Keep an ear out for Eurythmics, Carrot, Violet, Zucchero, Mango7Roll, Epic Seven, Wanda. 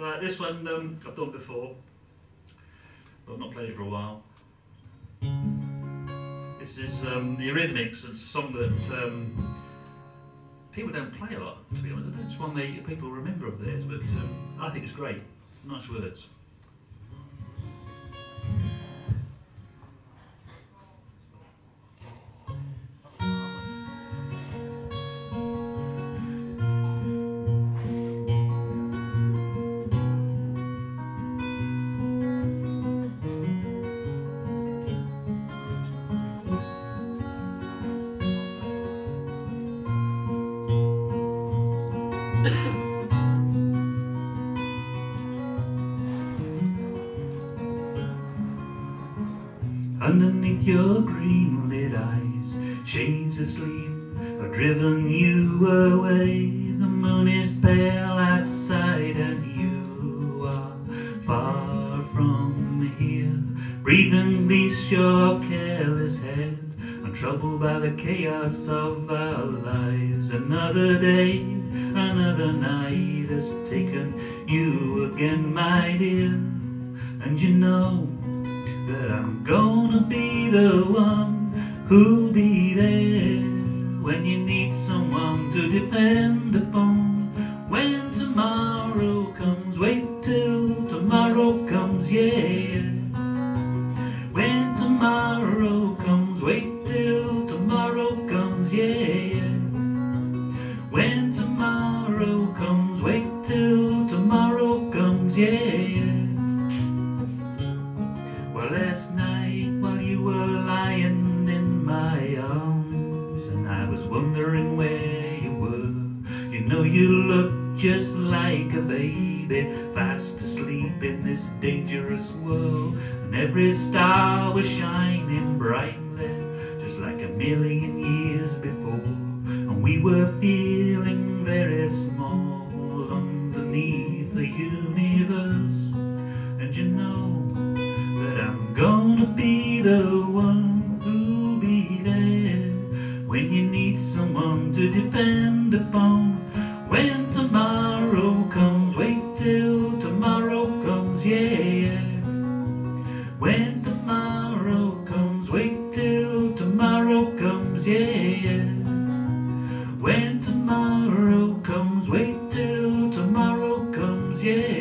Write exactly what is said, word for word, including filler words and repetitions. Right, this one um, I've done before, but I've not played it for a while. This is um, the Eurythmics. It's a song that um, people don't play a lot, to be honest. I think it's one that people remember of theirs, but um, I think it's great. Nice words. Underneath your green-lit eyes, shades of sleep have driven you away. The moon is pale outside and you are far from here. Breathing beneath your careless head, I'm troubled by the chaos of our lives. Another day, another night has taken you again, my dear. And you know that I'm gonna be the one who'll be there when you need someone to depend upon. When tomorrow comes, wait till tomorrow comes, yeah. When tomorrow comes, wait till tomorrow comes, yeah. When tomorrow comes, wait till tomorrow comes, yeah. Last night while you were lying in my arms, and I was wondering where you were. You know you look just like a baby, fast asleep in this dangerous world. And every star was shining brightly, just like a million years before. And we were feeling very small underneath the universe. And you know that I'm gonna be the one who'll be there when you need someone to depend upon. When tomorrow comes, wait till tomorrow comes, yeah. When tomorrow comes, wait till tomorrow comes, yeah. When tomorrow comes, wait till tomorrow comes, yeah.